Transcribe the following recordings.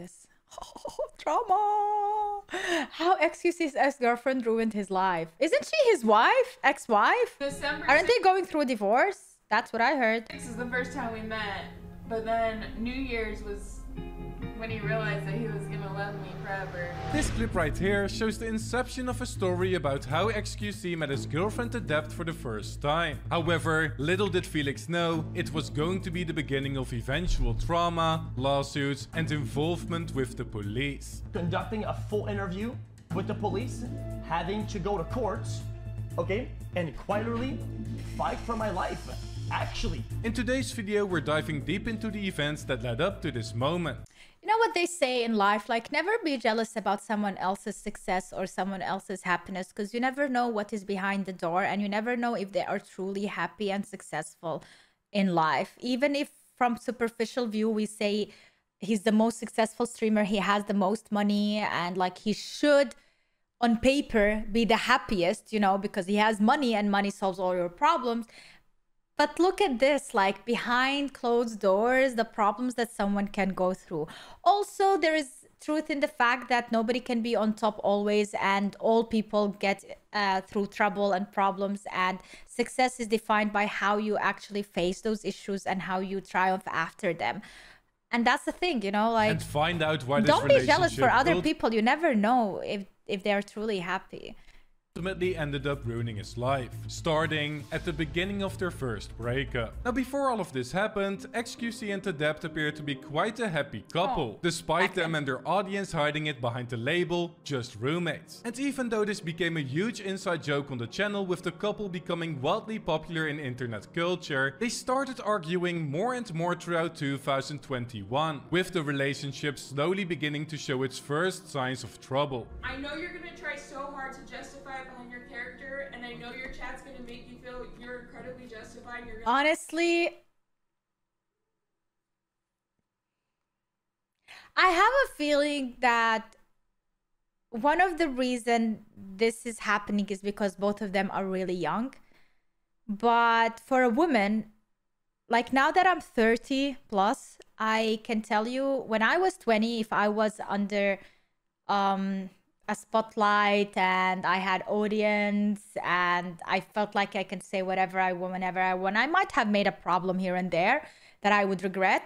this. Oh, drama! How xQc's ex-girlfriend ruined his life. Isn't she his wife? Ex-wife? Aren't they going through a divorce? That's what I heard. This is the first time we met, but then New Year's was when he realized that he was gonna love me forever. This clip right here shows the inception of a story about how xQc met his girlfriend Adept for the first time. However, little did Felix know, it was going to be the beginning of eventual trauma, lawsuits, and involvement with the police. Conducting a full interview with the police, having to go to court, okay, and quietly fight for my life. Actually, in today's video, we're diving deep into the events that led up to this moment. You know what they say in life, like never be jealous about someone else's success or someone else's happiness, because you never know what is behind the door and you never know if they are truly happy and successful in life. Even if from superficial view, we say he's the most successful streamer, he has the most money, and like he should on paper be the happiest, you know, because he has money and money solves all your problems. But look at this, like behind closed doors, the problems that someone can go through. Also, there is truth in the fact that nobody can be on top always, and all people get through trouble and problems, and success is defined by how you actually face those issues and how you triumph after them. And that's the thing, you know, like, and find out why don't be jealous for other people. You never know if they're truly happy. Ultimately ended up ruining his life, starting at the beginning of their first breakup. Now, before all of this happened, xQc and Adept appeared to be quite a happy couple, despite them and their audience hiding it behind the label, just roommates. And even though this became a huge inside joke on the channel, with the couple becoming wildly popular in internet culture, they started arguing more and more throughout 2021, with the relationship slowly beginning to show its first signs of trouble. I know you're gonna try so hard to justify behind your character, and I know your chat's gonna make you feel you're incredibly justified. You're honestly, I have a feeling that one of the reasons this is happening is because both of them are really young. But for a woman, like now that I'm 30 plus, I can tell you when I was 20, if I was under a spotlight and I had audience and I felt like I can say whatever I want whenever I want, I might have made a problem here and there that I would regret.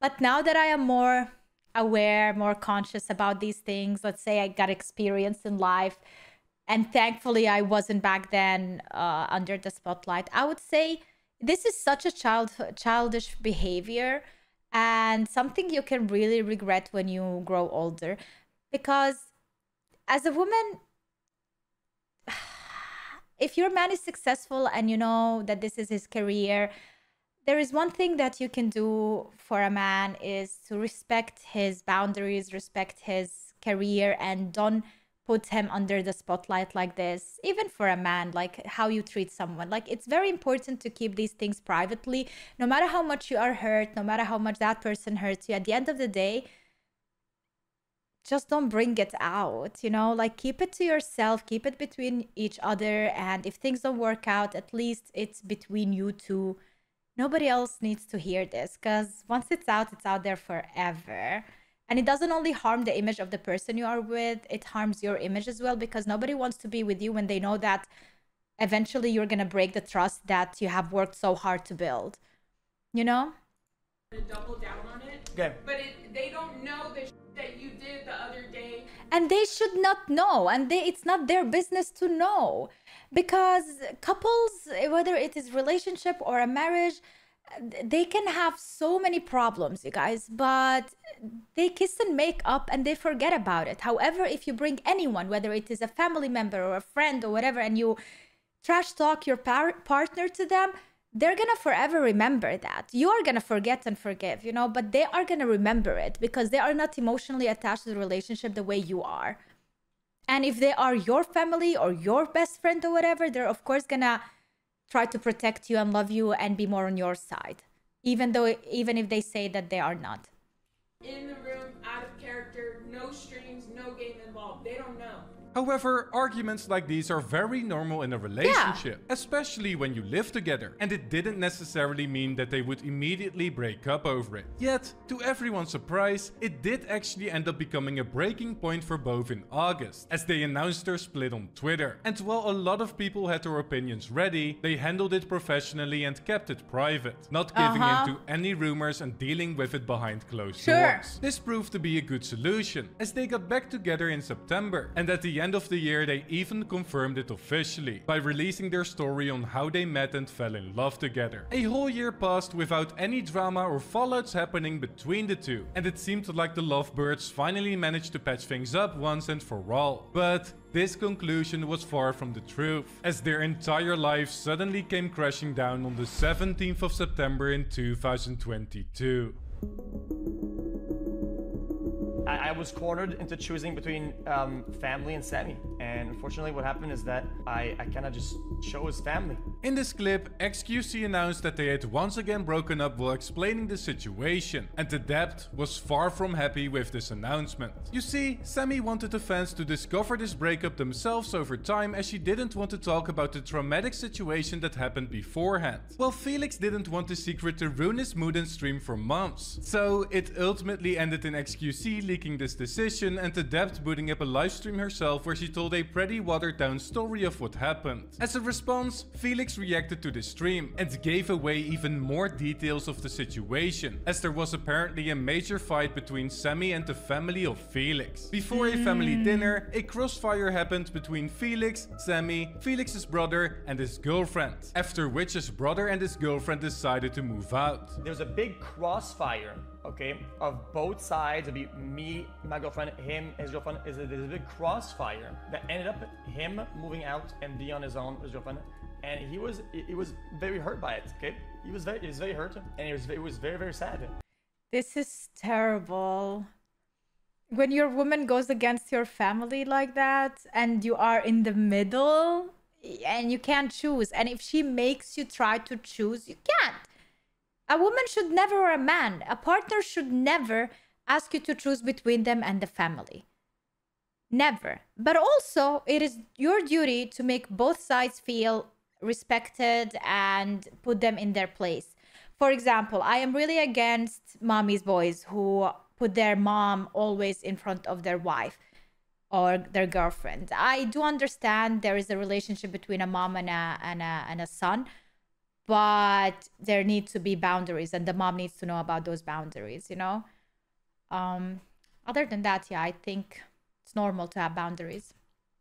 But now that I am more aware, more conscious about these things, let's say I got experience in life, and thankfully I wasn't back then under the spotlight, I would say this is such a childish behavior and something you can really regret when you grow older. Because as a woman, if your man is successful and you know that this is his career, there is one thing that you can do for a man is to respect his boundaries, respect his career, and don't put him under the spotlight like this. Even for a man, like how you treat someone, like it's very important to keep these things privately. No matter how much you are hurt, no matter how much that person hurts you, at the end of the day, just don't bring it out, you know, like keep it to yourself, keep it between each other. And if things don't work out, at least it's between you two. Nobody else needs to hear this, because once it's out there forever. And it doesn't only harm the image of the person you are with, it harms your image as well, because nobody wants to be with you when they know that eventually you're going to break the trust that you have worked so hard to build, you know? To double down on it, okay. But they don't know the shit that you did the other day, and they should not know, and it's not their business to know, because couples, whether it is relationship or a marriage, they can have so many problems, you guys, but they kiss and make up and they forget about it. However, if you bring anyone, whether it is a family member or a friend or whatever, and you trash talk your partner to them, they're gonna forever remember that. You are gonna forget and forgive, you know, but they are gonna remember it because they are not emotionally attached to the relationship the way you are. And if they are your family or your best friend or whatever, they're of course gonna try to protect you and love you and be more on your side, even if they say that they are not. In the room, out of character, no strings, no game involved. They don't know. However, arguments like these are very normal in a relationship, especially when you live together, and it didn't necessarily mean that they would immediately break up over it. Yet, to everyone's surprise, it did actually end up becoming a breaking point for both in August, as they announced their split on Twitter. And while a lot of people had their opinions ready, they handled it professionally and kept it private, not giving in to any rumors and dealing with it behind closed doors. This proved to be a good solution, as they got back together in September, and at the end of the year they even confirmed it officially by releasing their story on how they met and fell in love together. A whole year passed without any drama or fallouts happening between the two, and it seemed like the lovebirds finally managed to patch things up once and for all. But this conclusion was far from the truth, as their entire life suddenly came crashing down on the 17th of September in 2022. I was cornered into choosing between family and Sammy, and unfortunately what happened is that I kind of just chose family. In this clip, xQc announced that they had once again broken up while explaining the situation, and Adept was far from happy with this announcement. You see, Sammy wanted the fans to discover this breakup themselves over time, as she didn't want to talk about the traumatic situation that happened beforehand, while Felix didn't want the secret to ruin his mood and stream for months. So it ultimately ended in xQc leaking this decision and Adept booting up a livestream herself where she told a pretty watered down story of what happened. As a response, Felix reacted to the stream and gave away even more details of the situation, as there was apparently a major fight between Sammy and the family of Felix. Before a family dinner, a crossfire happened between Felix, Sammy, Felix's brother and his girlfriend, after which his brother and his girlfriend decided to move out. There's a big crossfire, okay, of both sides. It'd be me, my girlfriend, him, his girlfriend. There's a big crossfire that ended up him moving out and be on his own with his girlfriend. And he was very hurt by it, okay? He was very hurt, and it was very, very sad. This is terrible. When your woman goes against your family like that, and you are in the middle, and you can't choose. And if she makes you try to choose, you can't. A woman should never, or a man, a partner should never ask you to choose between them and the family. Never. But also, it is your duty to make both sides feel respected and put them in their place. For example, I am really against mommy's boys who put their mom always in front of their wife or their girlfriend. I do understand there is a relationship between a mom and a son, but there need to be boundaries, and the mom needs to know about those boundaries, you know? Other than that, yeah, I think it's normal to have boundaries.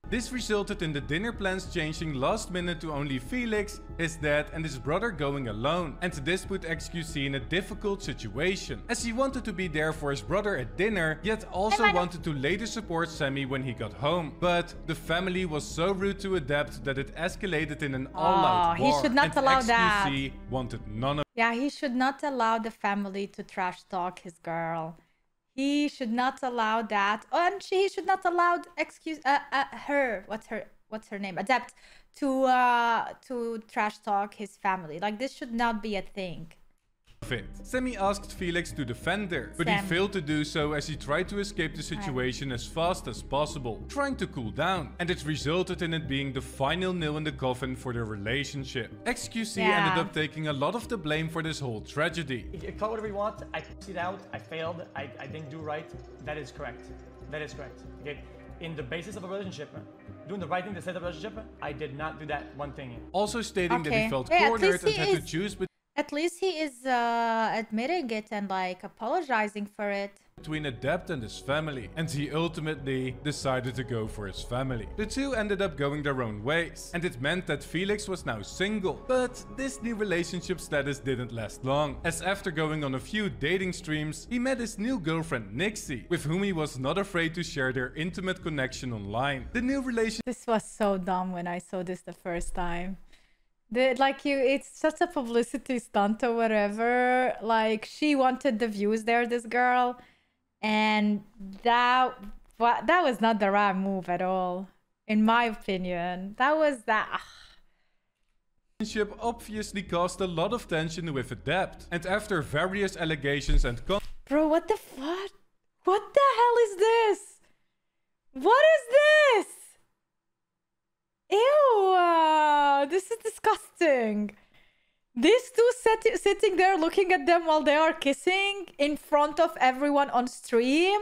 This resulted in the dinner plans changing last minute to only Felix, his dad and his brother going alone, and this put xQc in a difficult situation, as he wanted to be there for his brother at dinner, yet also wanted to later support Sammy when he got home. But the family was so rude to Adept that it escalated in an all-out war. He should not allow that. xQc wanted none of. Yeah, he should not allow the family to trash talk his girl. He should not allow that, and he should not allow her. What's her name? Adept to trash talk his family. Like, this should not be a thing. Sammy asked Felix to defend her, but he failed to do so as he tried to escape the situation as fast as possible, trying to cool down, and it resulted in it being the final nail in the coffin for their relationship. xQc ended up taking a lot of the blame for this whole tragedy. Call whatever you want, I put it out, I failed, I didn't do right, that is correct. That is correct, okay? In the basis of a relationship, doing the right thing to set up a relationship, I did not do that one thing. Also stating that he felt cornered and had to choose between. At least he is admitting it and like apologizing for it. Between Adept and his family, and he ultimately decided to go for his family. The two ended up going their own ways, and it meant that Felix was now single. But this new relationship status didn't last long, as after going on a few dating streams, he met his new girlfriend Nyxxii, with whom he was not afraid to share their intimate connection online. The new relationship. This was so dumb when I saw this the first time. It's such a publicity stunt or whatever. Like, she wanted the views there, this girl, and that was not the right move at all, in my opinion. The relationship obviously caused a lot of tension with Adept, and after various allegations and bro, what the fuck? What the hell is this? What is this? Ew, this is disgusting. These two sitting there looking at them while they are kissing in front of everyone on stream.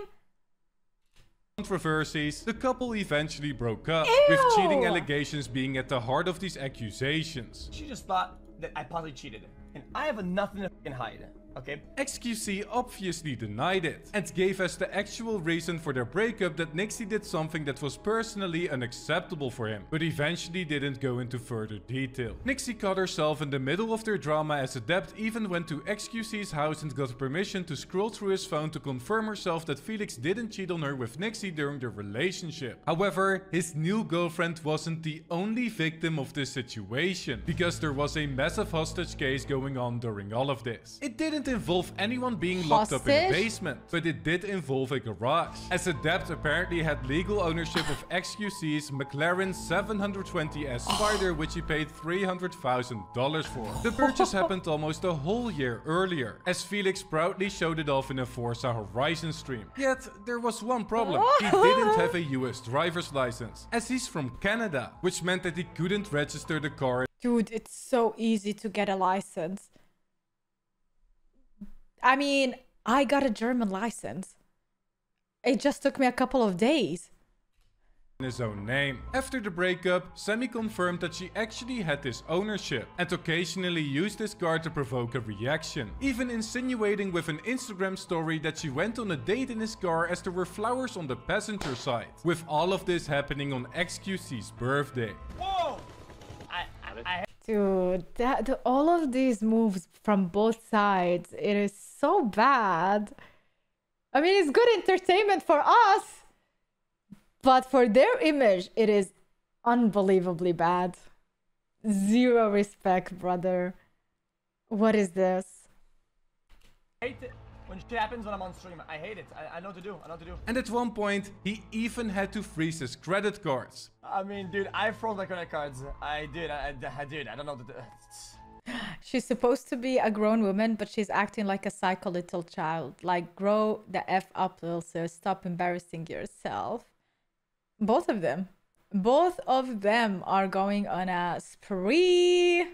Controversies, the couple eventually broke up, ew, with cheating allegations being at the heart of these accusations. She just thought that I probably cheated, and I have nothing to hide. Okay. xQc obviously denied it and gave us the actual reason for their breakup, that Nyxxii did something that was personally unacceptable for him, but eventually didn't go into further detail. Nyxxii caught herself in the middle of their drama as Adept even went to xQc's house and got permission to scroll through his phone to confirm herself that Felix didn't cheat on her with Nyxxii during their relationship. However, his new girlfriend wasn't the only victim of this situation, because there was a massive hostage case going on during all of this. It didn't involve anyone being locked up in the basement, but it did involve a garage, as Adept apparently had legal ownership of xQc's McLaren 720S Spider, which he paid $300,000 for. The purchase happened almost a whole year earlier, as Felix proudly showed it off in a Forza Horizon stream. Yet there was one problem: he didn't have a US driver's license, as he's from Canada, which meant that he couldn't register the car. Dude, it's so easy to get a license. I mean, I got a German license. It just took me a couple of days. In his own name. After the breakup, Sammy confirmed that she actually had this ownership and occasionally used this car to provoke a reaction, even insinuating with an Instagram story that she went on a date in his car as there were flowers on the passenger side, with all of this happening on xQc's birthday. Whoa! Dude, all of these moves from both sides, it is so bad. I mean, it's good entertainment for us, but for their image, it is unbelievably bad. Zero respect, brother. What is this? I hate it when shit happens when I'm on stream. I hate it. I know what to do. And at one point, he even had to freeze his credit cards. I mean, dude, I froze my credit cards. I did. I don't know what to do. She's supposed to be a grown woman, but she's acting like a psycho little child. Like, grow the F up, little sis. Stop embarrassing yourself. Both of them. Both of them are going on a spree,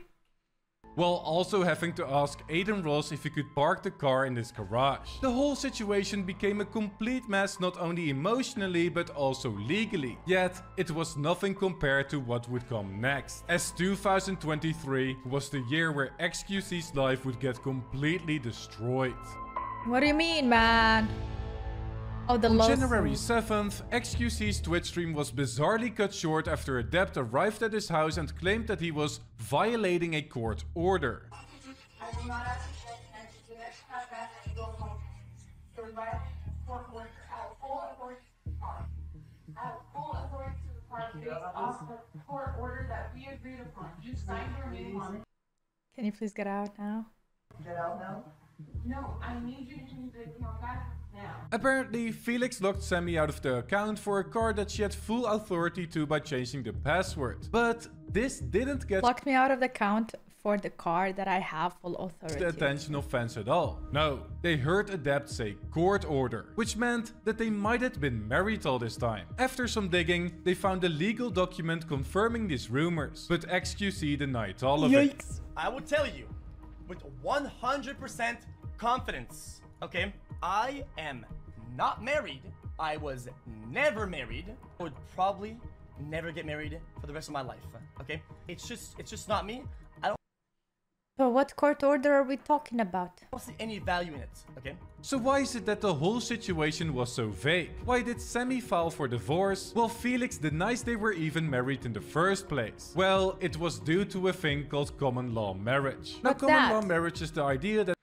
while also having to ask Aiden Ross if he could park the car in this garage. The whole situation became a complete mess, not only emotionally but also legally. Yet, it was nothing compared to what would come next, as 2023 was the year where xQc's life would get completely destroyed. What do you mean, man? Oh, on January 7th, xQc's Twitch stream was bizarrely cut short after Adept arrived at his house and claimed that he was violating a court order. Can you please get out now? Get out now? No, I need you to come back. Apparently, Felix locked Sammy out of the account for a car that she had full authority to by changing the password. But this didn't get... Locked me out of the account for the car that I have full authority. The attention of fans at all. No, they heard Adept say court order, which meant that they might have been married all this time. After some digging, they found a legal document confirming these rumors, but xQc denied all of it. Yikes! I will tell you, with 100% confidence, okay? I am not married. I was never married. I would probably never get married for the rest of my life. Okay? It's just not me. I don't... So what court order are we talking about? I don't see any value in it. Okay? So why is it that the whole situation was so vague? Why did Sammy file for divorce, while Felix denies they were even married in the first place? Well, it was due to a thing called common law marriage. Now, common law marriage is the idea that...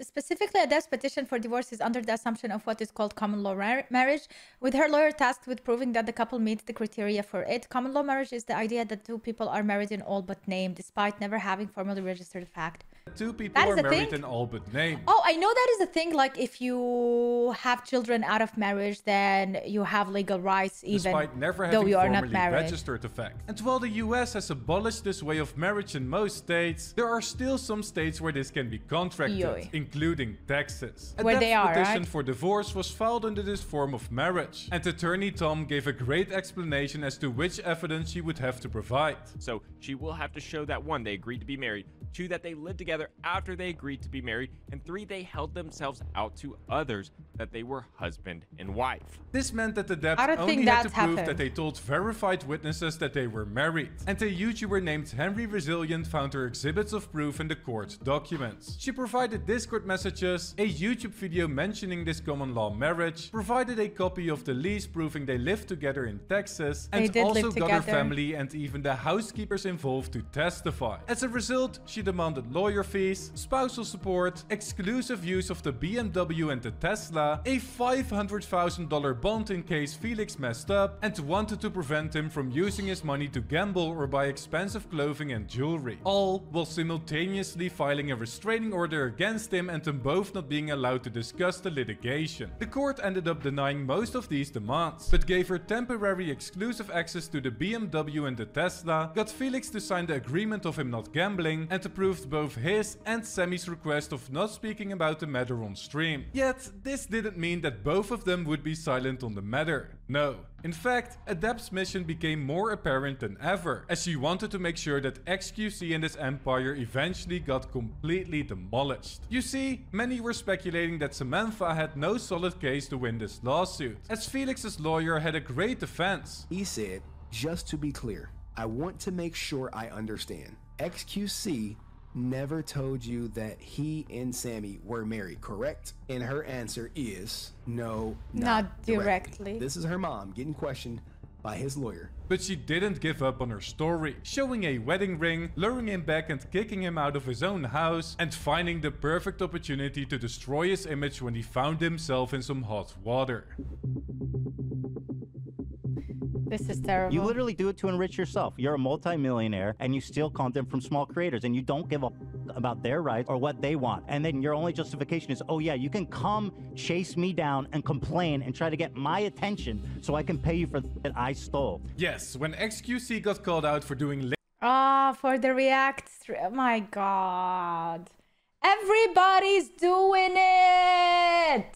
Specifically, Adept's petition for divorce is under the assumption of what is called common law marriage, with her lawyer tasked with proving that the couple meets the criteria for it. Common law marriage is the idea that two people are married in all but name, despite never having formally registered the fact. Two people are married in all but name. Oh, I know that is a thing. Like, if you have children out of marriage, then you have legal rights, even despite never having though you are not married. Registered the fact. And while the US has abolished this way of marriage in most states, there are still some states where this can be contracted, including Texas. A where they are, petition for divorce was filed under this form of marriage. And attorney Tom gave a great explanation as to which evidence she would have to provide. So she will have to show that 1, they agreed to be married, 2, that they lived together after they agreed to be married, and 3, they held themselves out to others that they were husband and wife. This meant that the Adepts only had to prove that they told verified witnesses that they were married. And a YouTuber named Henry Resilient found her exhibits of proof in the court documents. She provided Discord messages, a YouTube video mentioning this common law marriage, provided a copy of the lease proving they lived together in Texas, and also got her family and even the housekeepers involved to testify. As a result, she demanded lawyer fees, spousal support, exclusive use of the BMW and the Tesla, a $500,000 bond in case Felix messed up, and wanted to prevent him from using his money to gamble or buy expensive clothing and jewelry, all while simultaneously filing a restraining order against him and them both not being allowed to discuss the litigation. The court ended up denying most of these demands, but gave her temporary exclusive access to the BMW and the Tesla, got Felix to sign the agreement of him not gambling, and approved both his and Sammy's request of not speaking about the matter on stream. Yet, this didn't mean that both of them would be silent on the matter. No. In fact, Adept's mission became more apparent than ever, as she wanted to make sure that xQc and his empire eventually got completely demolished. You see, many were speculating that Samantha had no solid case to win this lawsuit, as Felix's lawyer had a great defense. He said, "Just to be clear, I want to make sure I understand. xQc never told you that he and Sammy were married, correct?" And her answer is no, not directly. This is her mom getting questioned by his lawyer. But she didn't give up on her story, showing a wedding ring, luring him back and kicking him out of his own house, and finding the perfect opportunity to destroy his image when he found himself in some hot water. This is terrible. You literally do it to enrich yourself. You're a multi-millionaire and you steal content from small creators and you don't give a about their rights or what they want. And then your only justification is, oh yeah, you can come chase me down and complain and try to get my attention so I can pay you for that I stole. Yes, when xQc got called out for doing... Ah, for the react... Oh my god. Everybody's doing it!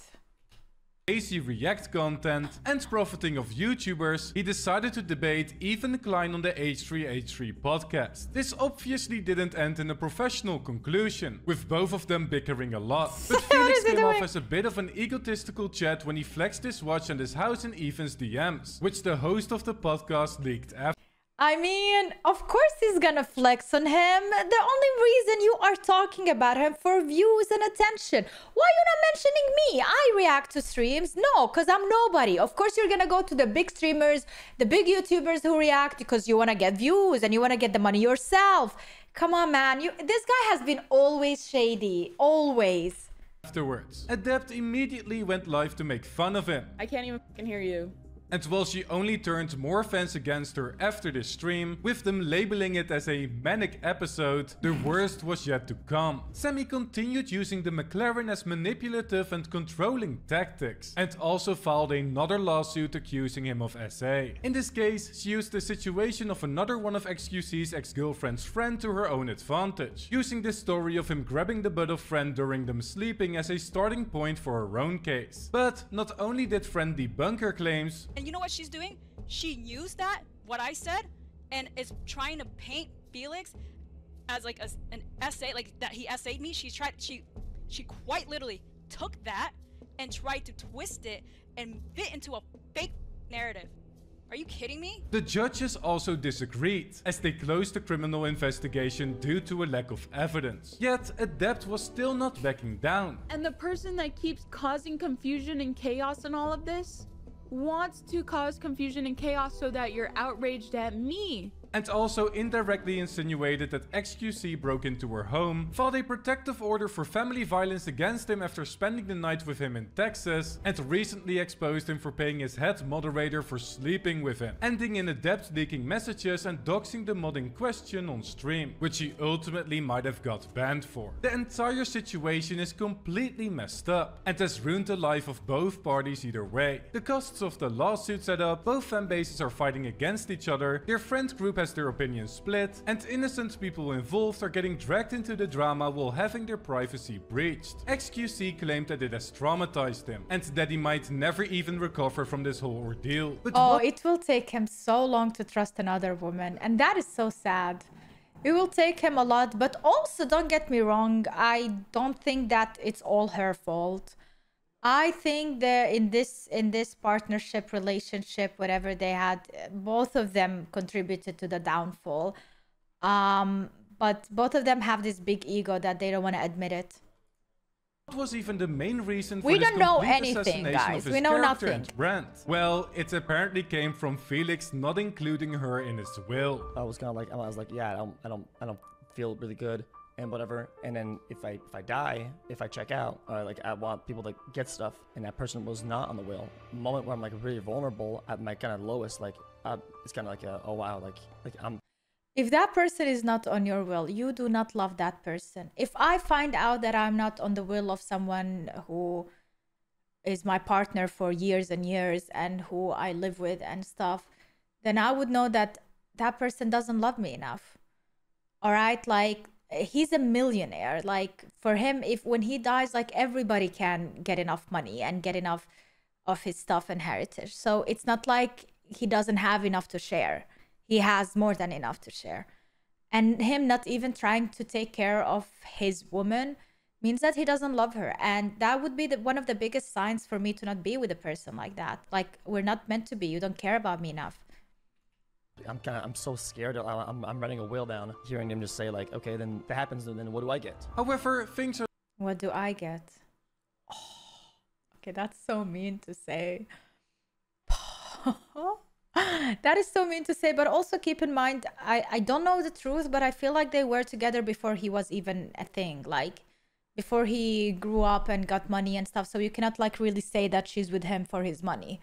Lazy react content and profiting of YouTubers, he decided to debate Ethan Klein on the H3H3 podcast. This obviously didn't end in a professional conclusion, with both of them bickering a lot. But Felix came off as a bit of an egotistical chat when he flexed his watch and his house in Ethan's DMs, which the host of the podcast leaked after. I mean, of course he's gonna flex on him. The only reason you are talking about him for views and attention. Why are you not mentioning me? I react to streams. No, because I'm nobody. Of course you're gonna go to the big streamers, the big YouTubers who react because you want to get views and you want to get the money yourself. Come on, man. This guy has been always shady. Always. Afterwards, Adept immediately went live to make fun of him. I can't even fucking hear you. And while she only turned more fans against her after this stream, with them labeling it as a manic episode, the worst was yet to come. Sammy continued using the McLaren as manipulative and controlling tactics, and also filed another lawsuit accusing him of SA. In this case, she used the situation of another one of xQc's ex-girlfriend's friend to her own advantage, using the story of him grabbing the butt of friend during them sleeping as a starting point for her own case. But not only did friend debunk her claims, and you know what she's doing? She used that, what I said, and is trying to paint Felix as like an essay, like that he essayed me. She quite literally took that and tried to twist it and fit into a fake narrative. Are you kidding me? The judges also disagreed, as they closed the criminal investigation due to a lack of evidence. Yet, Adept was still not backing down. And the person that keeps causing confusion and chaos in all of this wants to cause confusion and chaos so that you're outraged at me and also indirectly insinuated that xQc broke into her home, filed a protective order for family violence against him after spending the night with him in Texas, and recently exposed him for paying his head moderator for sleeping with him, ending in Adept leaking messages and doxing the mod in question on stream, which he ultimately might have got banned for. The entire situation is completely messed up and has ruined the life of both parties either way. The costs of the lawsuit set up, both fanbases are fighting against each other, their friend group has their opinions split, and innocent people involved are getting dragged into the drama while having their privacy breached. xQc claimed that it has traumatized him and that he might never even recover from this whole ordeal. But oh, it will take him so long to trust another woman, and that is so sad. It will take him a lot, but also don't get me wrong, I don't think that it's all her fault. I think that in this partnership, relationship, whatever they had, both of them contributed to the downfall. But both of them have this big ego that they don't want to admit it. What was even the main reason for this complete assassination of his character and brand? Well, it apparently came from Felix not including her in his will. I was like, yeah, I don't feel really good and whatever. And then if I die, if I check out, I want people to get stuff, and that person was not on the will. Moment where I'm like really vulnerable at my kind of lowest, it's kind of like a, oh wow, like I'm. If that person is not on your will, you do not love that person. If I find out that I'm not on the will of someone who is my partner for years and years and who I live with and stuff, then I would know that that person doesn't love me enough. All right? Like, he's a millionaire. Like, for him, when he dies, like, everybody can get enough money and get enough of his stuff and heritage. So it's not like he doesn't have enough to share. He has more than enough to share. And him not even trying to take care of his woman means that he doesn't love her. And that would be one of the biggest signs for me to not be with a person like that. Like, we're not meant to be. You don't care about me enough. I'm so scared. I'm running a wheel down hearing him just say like, okay, then that happens, and then what do I get? However, things are... What do I get? Oh, okay, that's so mean to say. That is so mean to say, but also keep in mind, I don't know the truth, but I feel like they were together before he was even a thing, like before he grew up and got money and stuff. So you cannot like really say that she's with him for his money.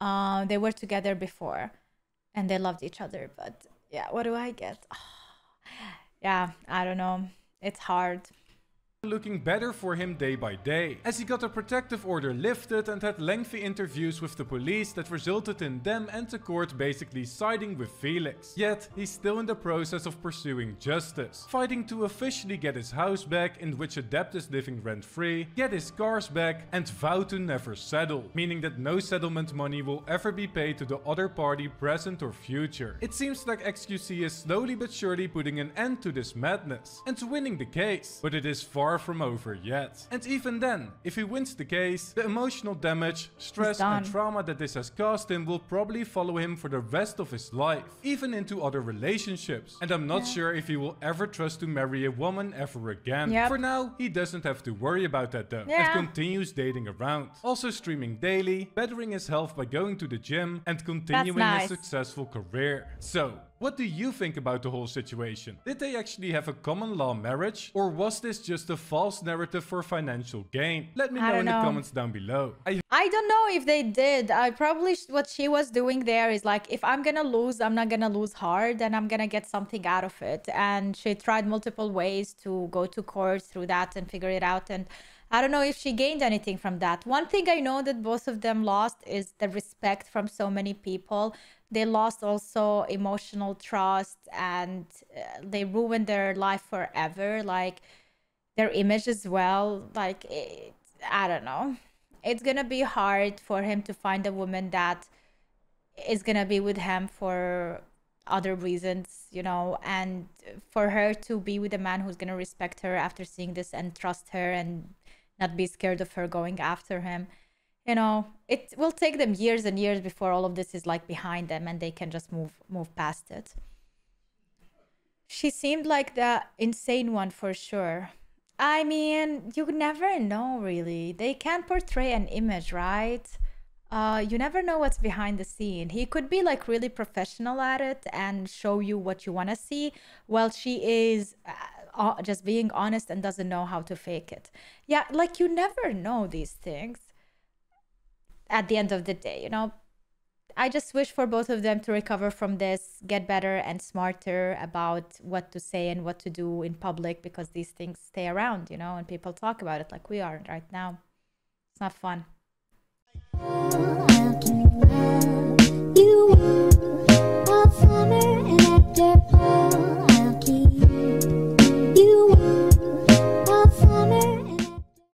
They were together before and they loved each other, but yeah, what do I get? Yeah, I don't know. It's hard. Looking better for him day by day, as he got a protective order lifted and had lengthy interviews with the police that resulted in them and the court basically siding with Felix. Yet, he's still in the process of pursuing justice, fighting to officially get his house back, in which Adept is living rent-free, get his cars back, and vow to never settle, meaning that no settlement money will ever be paid to the other party, present or future. It seems like xQc is slowly but surely putting an end to this madness and winning the case, but it is far from over yet. And even then, if he wins the case, the emotional damage, stress and trauma that this has caused him will probably follow him for the rest of his life, even into other relationships. And I'm not sure if he will ever trust to marry a woman ever again. For now, he doesn't have to worry about that though, and continues dating around, also streaming daily, bettering his health by going to the gym, and continuing his successful career. So, what do you think about the whole situation? Did they actually have a common law marriage, or was this just a false narrative for financial gain? Let me know in the comments down below. I don't know if they did. I probably what she was doing there is like, if I'm gonna lose, I'm not gonna lose hard, and I'm gonna get something out of it. And she tried multiple ways to go to court through that and figure it out. And I don't know if she gained anything from that. One thing I know that both of them lost is the respect from so many people. They lost also emotional trust, and they ruined their life forever, like their image as well. Like, I don't know. It's gonna be hard for him to find a woman that is gonna be with him for other reasons, you know, and for her to be with a man who's gonna respect her after seeing this and trust her and not be scared of her going after him. You know, it will take them years and years before all of this is like behind them and they can just move past it. She seemed like the insane one for sure. I mean, you never know really. They can't portray an image, right? You never know what's behind the scene. He could be like really professional at it and show you what you want to see, while she is just being honest and doesn't know how to fake it. Yeah, like you never know these things at the end of the day, you know. I just wish for both of them to recover from this, get better and smarter about what to say and what to do in public, because these things stay around, you know, and people talk about it like we are right now. It's not fun.